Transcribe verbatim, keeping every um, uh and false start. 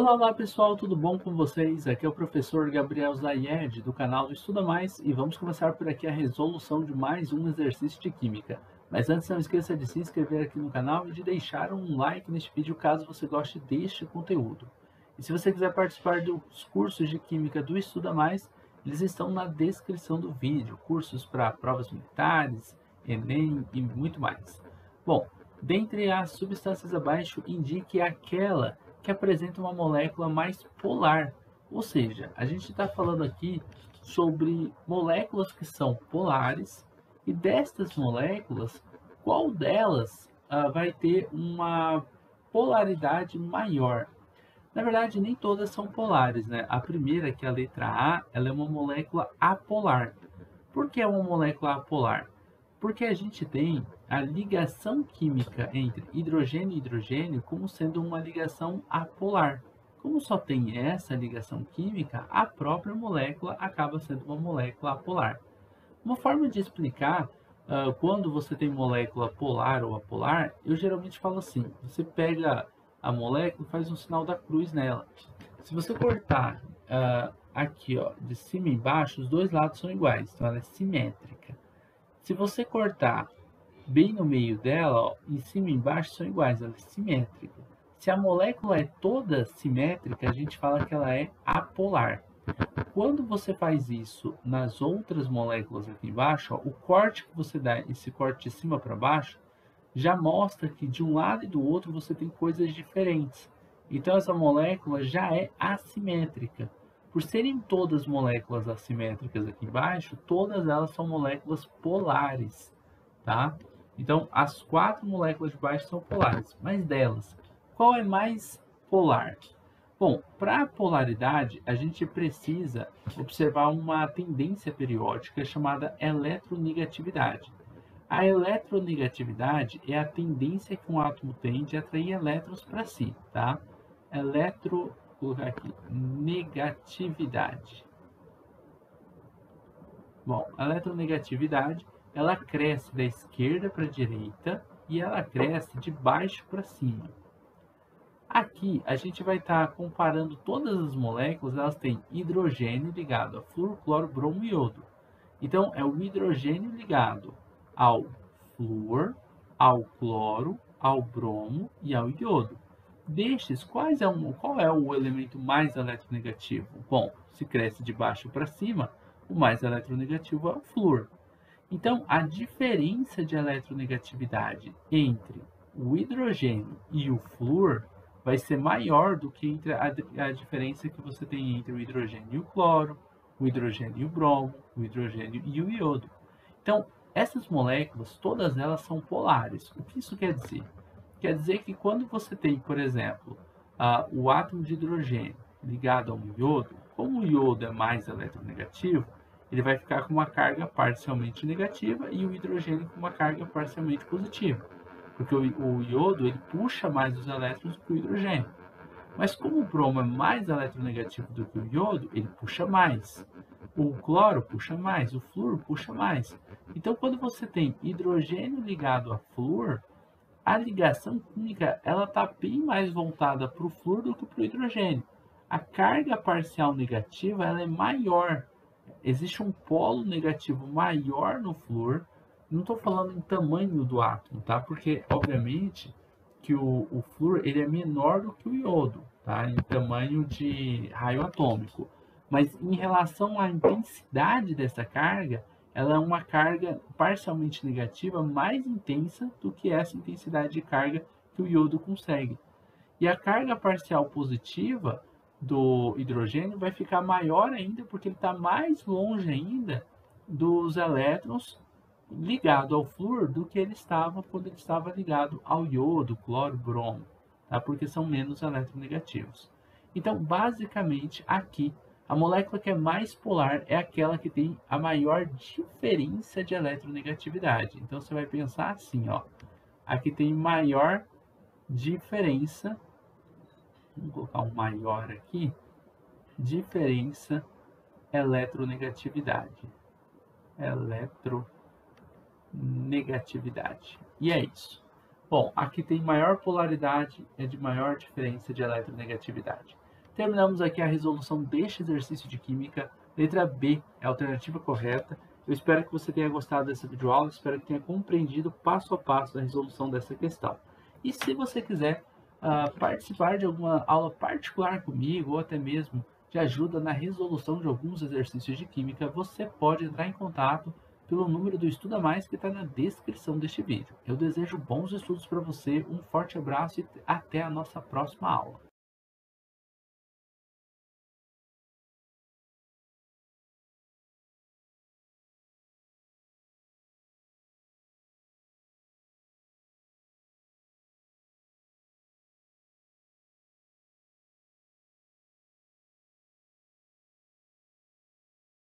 Olá, olá pessoal, tudo bom com vocês? Aqui é o professor Gabriel Zayed do canal Estuda Mais e vamos começar por aqui a resolução de mais um exercício de Química. Mas antes não esqueça de se inscrever aqui no canal e de deixar um like neste vídeo caso você goste deste conteúdo. E se você quiser participar dos cursos de Química do Estuda Mais, eles estão na descrição do vídeo, cursos para provas militares, ENEM e muito mais. Bom, dentre as substâncias abaixo, indique aquela que apresenta uma molécula mais polar, ou seja, a gente está falando aqui sobre moléculas que são polares e destas moléculas, qual delas ah, vai ter uma polaridade maior? Na verdade, nem todas são polares, né? A primeira, que é a letra A, ela é uma molécula apolar. Por que é uma molécula apolar? Porque a gente tem a ligação química entre hidrogênio e hidrogênio como sendo uma ligação apolar. Como só tem essa ligação química, a própria molécula acaba sendo uma molécula apolar. Uma forma de explicar uh, quando você tem molécula polar ou apolar, eu geralmente falo assim, você pega a molécula e faz um sinal da cruz nela. Se você cortar uh, aqui ó, de cima e embaixo, os dois lados são iguais, então ela é simétrica. Se você cortar bem no meio dela, ó, em cima e embaixo são iguais, ela é simétrica. Se a molécula é toda simétrica, a gente fala que ela é apolar. Quando você faz isso nas outras moléculas aqui embaixo, ó, o corte que você dá, esse corte de cima para baixo, já mostra que de um lado e do outro você tem coisas diferentes. Então essa molécula já é assimétrica. Por serem todas moléculas assimétricas aqui embaixo, todas elas são moléculas polares, tá? Então, as quatro moléculas de baixo são polares, mas delas, qual é mais polar? Bom, para a polaridade, a gente precisa observar uma tendência periódica chamada eletronegatividade. A eletronegatividade é a tendência que um átomo tem de atrair elétrons para si, tá? Eletro... Vou colocar aqui, negatividade. Bom, a eletronegatividade, ela cresce da esquerda para a direita e ela cresce de baixo para cima. Aqui, a gente vai estar tá comparando todas as moléculas, elas têm hidrogênio ligado a flúor, cloro, bromo e iodo. Então, é o hidrogênio ligado ao flúor, ao cloro, ao bromo e ao iodo. Destes, quais é um, qual é o elemento mais eletronegativo? Bom, se cresce de baixo para cima, o mais eletronegativo é o flúor. Então, a diferença de eletronegatividade entre o hidrogênio e o flúor vai ser maior do que entre a, a diferença que você tem entre o hidrogênio e o cloro, o hidrogênio e o bromo, o hidrogênio e o iodo. Então, essas moléculas, todas elas são polares. O que isso quer dizer? Quer dizer que quando você tem, por exemplo, uh, o átomo de hidrogênio ligado a um iodo, como o iodo é mais eletronegativo, ele vai ficar com uma carga parcialmente negativa e o hidrogênio com uma carga parcialmente positiva. Porque o, o iodo ele puxa mais os elétrons para o hidrogênio. Mas como o bromo é mais eletronegativo do que o iodo, ele puxa mais. O cloro puxa mais, o flúor puxa mais. Então, quando você tem hidrogênio ligado a flúor, a ligação química está bem mais voltada para o flúor do que para o hidrogênio. A carga parcial negativa ela é maior. Existe um polo negativo maior no flúor. Não estou falando em tamanho do átomo, tá? Porque, obviamente, que o, o flúor ele é menor do que o iodo, tá? Em tamanho de raio atômico. Mas em relação à intensidade dessa carga, ela é uma carga parcialmente negativa mais intensa do que essa intensidade de carga que o iodo consegue. E a carga parcial positiva do hidrogênio vai ficar maior ainda, porque ele está mais longe ainda dos elétrons ligado ao flúor do que ele estava quando ele estava ligado ao iodo, cloro, bromo, tá? Porque são menos eletronegativos. Então, basicamente, aqui, a molécula que é mais polar é aquela que tem a maior diferença de eletronegatividade. Então, você vai pensar assim, ó. Aqui tem maior diferença. Vamos colocar um maior aqui. Diferença eletronegatividade. Eletronegatividade. E é isso. Bom, aqui tem maior polaridade, é de maior diferença de eletronegatividade. Terminamos aqui a resolução deste exercício de química. Letra B é a alternativa correta. Eu espero que você tenha gostado dessa videoaula, espero que tenha compreendido passo a passo a resolução dessa questão. E se você quiser uh, participar de alguma aula particular comigo, ou até mesmo de ajuda na resolução de alguns exercícios de química, você pode entrar em contato pelo número do Estuda Mais que está na descrição deste vídeo. Eu desejo bons estudos para você, um forte abraço e até a nossa próxima aula.